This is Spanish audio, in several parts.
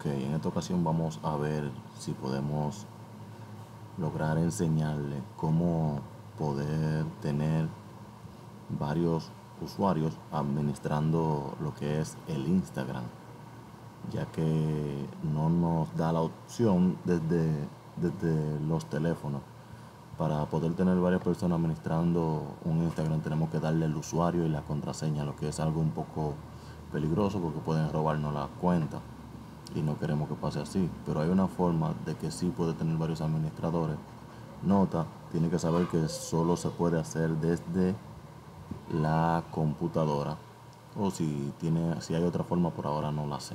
Ok, en esta ocasión vamos a ver si podemos lograr enseñarle cómo poder tener varios usuarios administrando lo que es el Instagram, ya que no nos da la opción desde los teléfonos. Para poder tener varias personas administrando un Instagram tenemos que darle el usuario y la contraseña, lo que es algo un poco peligroso porque pueden robarnos la cuenta y no queremos que pase así. Pero hay una forma de que sí puede tener varios administradores. Nota, tiene que saber que solo se puede hacer desde la computadora, o si hay otra forma, por ahora no la sé.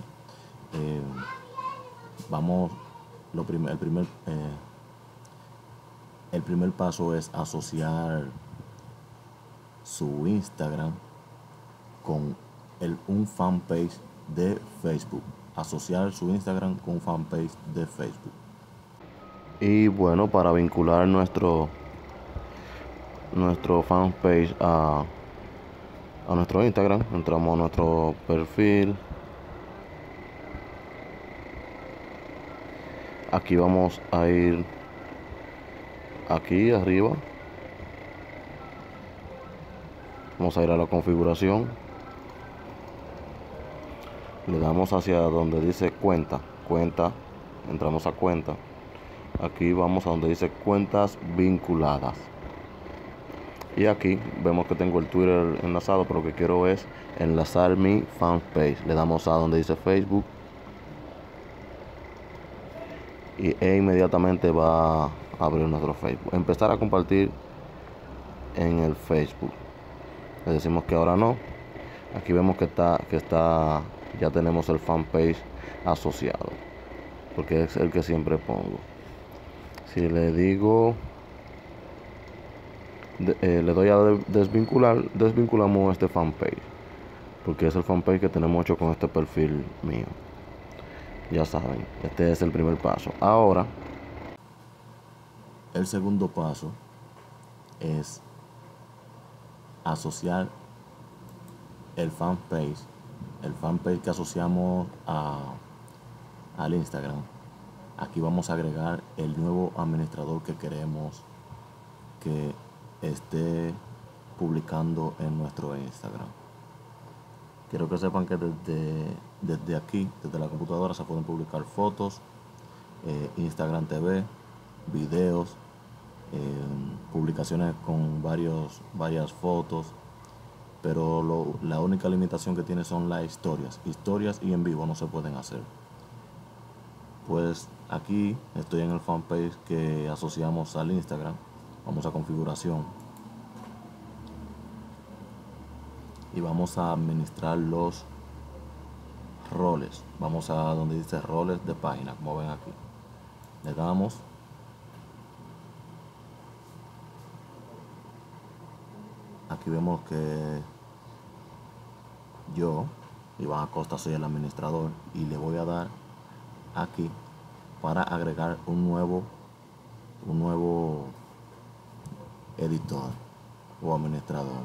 El primer paso es asociar su Instagram con un fanpage de Facebook. Asociar su Instagram con fanpage de Facebook. Y bueno, para vincular nuestro fanpage a nuestro Instagram, entramos a nuestro perfil. Aquí vamos a ir aquí arriba. Vamos a ir a la configuración. Le damos hacia donde dice cuenta, entramos a cuenta. Aquí vamos a donde dice cuentas vinculadas. Y aquí vemos que tengo el Twitter enlazado, pero lo que quiero es enlazar mi fanpage. Le damos a donde dice Facebook. E inmediatamente va a abrir nuestro Facebook. Empezar a compartir en el Facebook. Le decimos que ahora no. Aquí vemos que ya tenemos el fanpage asociado, porque es el que siempre pongo. Si le digo le doy a desvincular, desvinculamos este fanpage, porque es el fanpage que tenemos hecho con este perfil mío. Ya saben, este es el primer paso. Ahora el segundo paso es asociar el fanpage que asociamos al Instagram. Aquí vamos a agregar el nuevo administrador que queremos que esté publicando en nuestro Instagram. Quiero que sepan que desde aquí, desde la computadora, se pueden publicar fotos, Instagram TV, videos, publicaciones con varias fotos. Pero la única limitación que tiene son las historias. Historias y en vivo no se pueden hacer. Pues aquí estoy en el fanpage que asociamos al Instagram. Vamos a configuración. Y vamos a administrar los roles. Vamos a donde dice roles de página, como ven aquí. Le damos. Aquí vemos que yo, Iván Acosta, soy el administrador, y le voy a dar aquí para agregar un nuevo editor o administrador.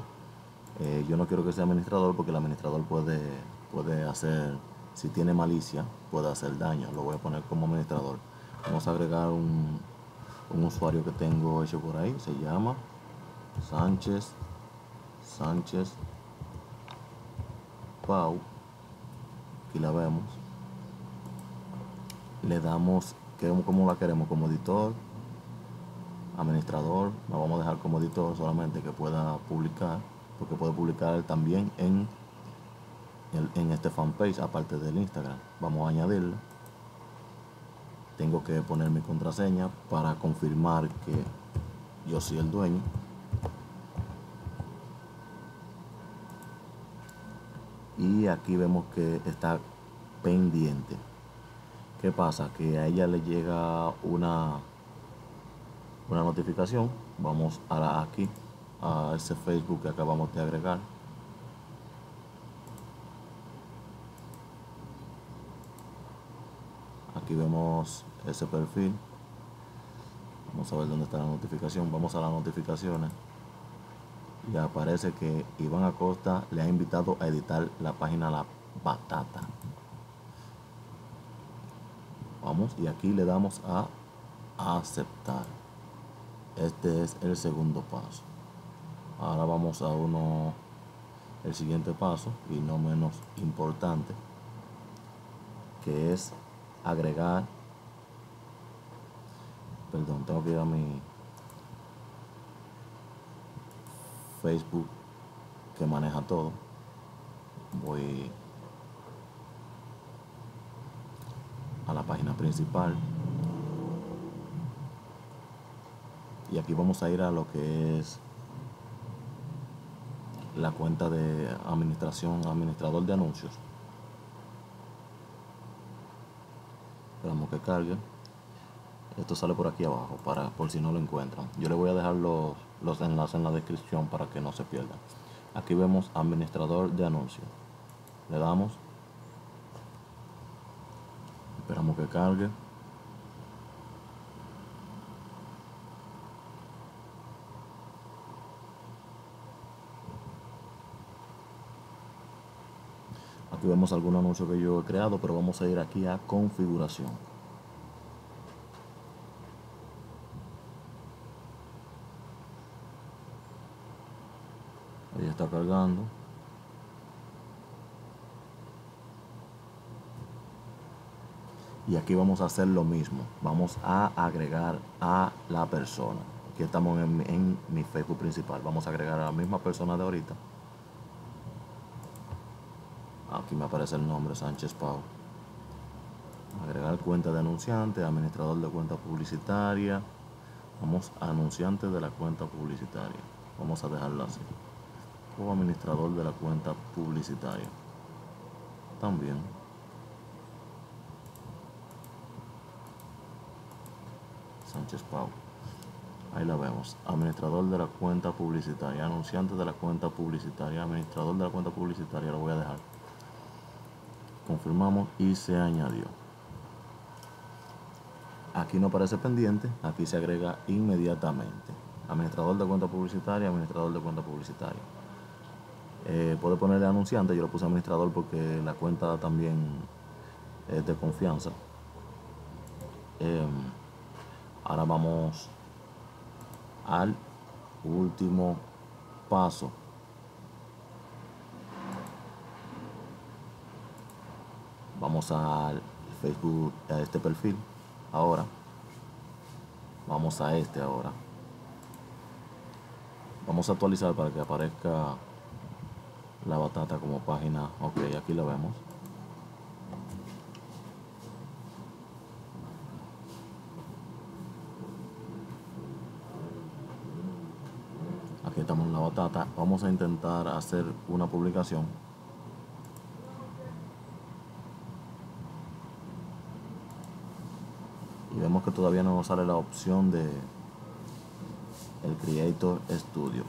Yo no quiero que sea administrador, porque el administrador puede hacer, si tiene malicia, puede hacer daño. Lo voy a poner como administrador. Vamos a agregar un usuario que tengo hecho por ahí. Se llama Sánchez Pau. Aquí la vemos. Le damos como la queremos, como editor, administrador. La vamos a dejar como editor solamente, que pueda publicar, porque puede publicar también en este fanpage aparte del Instagram. Vamos a añadirlo. Tengo que poner mi contraseña para confirmar que yo soy el dueño. Y aquí vemos que está pendiente. ¿Qué pasa? Que a ella le llega una notificación. Vamos aquí a ese Facebook que acabamos de agregar. Aquí vemos ese perfil. Vamos a ver dónde está la notificación. Vamos a las notificaciones. Y aparece que Iván Acosta le ha invitado a editar la página La Batata. Vamos, y aquí le damos a aceptar. Este es el segundo paso. Ahora vamos a el siguiente paso, y no menos importante, que es agregar. Perdón, tengo que ir a mi Facebook, que maneja todo. Voy a la página principal y aquí vamos a ir a lo que es la cuenta de administración, administrador de anuncios. Esperamos que cargue. Esto sale por aquí abajo, por si no lo encuentran. Yo le voy a dejar los enlaces en la descripción para que no se pierdan. Aquí vemos administrador de anuncios. Le damos. Esperamos que cargue. Aquí vemos algún anuncio que yo he creado, pero vamos a ir aquí a configuración. Está cargando. Y aquí vamos a hacer lo mismo. Vamos a agregar a la persona. Aquí estamos en mi Facebook principal. Vamos a agregar a la misma persona de ahorita. Aquí me aparece el nombre, Sánchez Pau. Agregar cuenta de anunciante, administrador de cuenta publicitaria. Vamos a anunciante de la cuenta publicitaria. Vamos a dejarlo así. O administrador de la cuenta publicitaria también. Sánchez Pau, ahí la vemos, administrador de la cuenta publicitaria, anunciante de la cuenta publicitaria, administrador de la cuenta publicitaria. Lo voy a dejar. Confirmamos y se añadió. Aquí no aparece pendiente, aquí se agrega inmediatamente. Administrador de cuenta publicitaria, administrador de cuenta publicitaria. Puedo ponerle anunciante. Yo lo puse administrador porque la cuenta también es de confianza. Ahora vamos al último paso, vamos al Facebook, a este perfil. Ahora vamos a este, ahora vamos a actualizar para que aparezca la batata como página. Ok, aquí la vemos. Aquí estamos en la batata. Vamos a intentar hacer una publicación. Y vemos que todavía no nos sale la opción de el Creator Studio.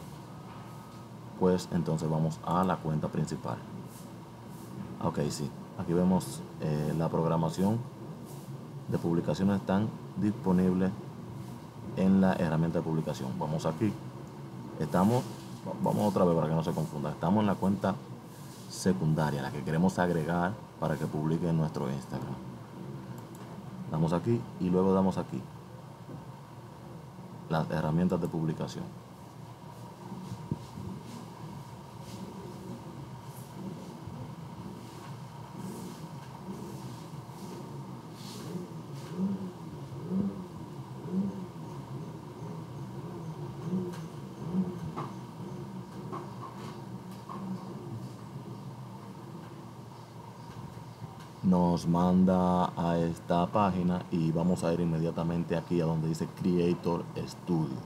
Pues entonces vamos a la cuenta principal. Ok, sí, aquí vemos la programación de publicaciones están disponibles en la herramienta de publicación. Vamos aquí, vamos otra vez para que no se confunda. Estamos en la cuenta secundaria, la que queremos agregar para que publique en nuestro Instagram. Damos aquí y luego damos aquí las herramientas de publicación. Nos manda a esta página y vamos a ir inmediatamente aquí a donde dice Creator Studio.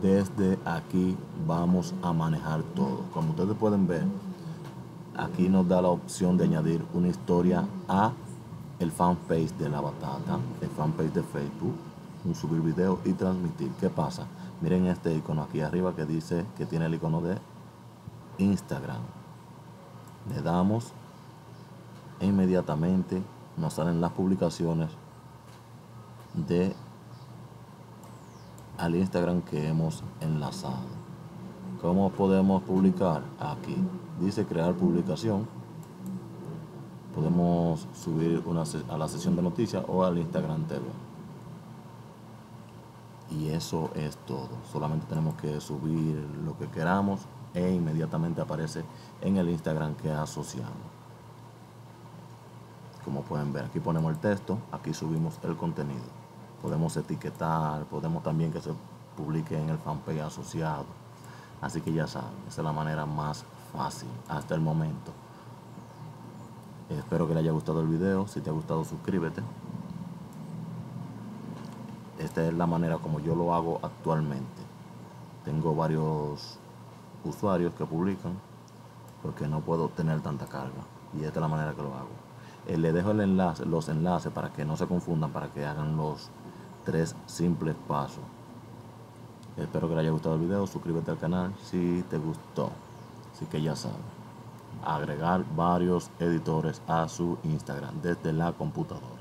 Desde aquí vamos a manejar todo. Como ustedes pueden ver, aquí nos da la opción de añadir una historia a el fanpage de la batata, el fanpage de Facebook, un subir video y transmitir. ¿Qué pasa? Miren este icono aquí arriba que dice que tiene el icono de Instagram. Le damos e inmediatamente nos salen las publicaciones al Instagram que hemos enlazado. ¿Cómo podemos publicar? Aquí dice crear publicación. Podemos subir a la sesión de noticias o al Instagram TV. Y eso es todo. Solamente tenemos que subir lo que queramos e inmediatamente aparece en el Instagram que asociamos. Como pueden ver, aquí ponemos el texto, aquí subimos el contenido. Podemos etiquetar, podemos también que se publique en el fanpage asociado. Así que ya saben, esa es la manera más fácil hasta el momento. Espero que les haya gustado el video. Si te ha gustado, suscríbete. Esta es la manera como yo lo hago actualmente. Tengo varios usuarios que publican porque no puedo tener tanta carga, y esta es la manera que lo hago. Les dejo el enlace, los enlaces, para que no se confundan, para que hagan los 3 simples pasos. Espero que les haya gustado el video. Suscríbete al canal si te gustó. Así que ya saben, agregar varios editores a su Instagram desde la computadora.